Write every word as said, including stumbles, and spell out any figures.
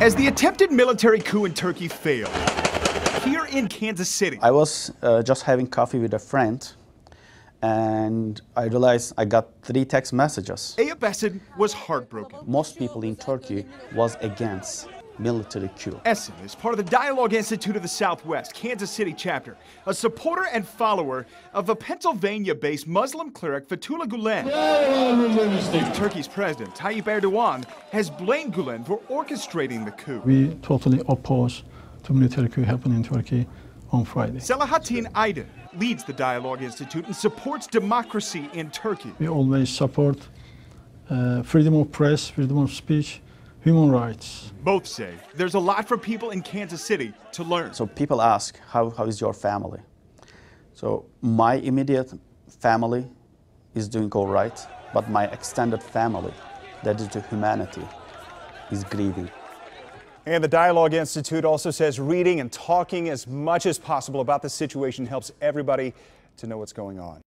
As the attempted military coup in Turkey failed, here in Kansas City... I was uh, just having coffee with a friend, and I realized I got three text messages. Eyyup Essen was heartbroken. Most people in Turkey was against military coup. Essen is part of the Dialogue Institute of the Southwest, Kansas City chapter, a supporter and follower of the Pennsylvania-based Muslim cleric Fethullah Gulen. Turkey's president, Tayyip Erdogan, has blamed Gulen for orchestrating the coup. We totally oppose to military coup happening in Turkey on Friday. Selahattin Aydin leads the Dialogue Institute and supports democracy in Turkey. We always support uh, freedom of press, freedom of speech, human rights. Both say there's a lot for people in Kansas City to learn. So people ask, how, how is your family? So my immediate family is doing all right, but my extended family, that is to humanity, is grieving. And the Dialogue Institute also says reading and talking as much as possible about the situation helps everybody to know what's going on.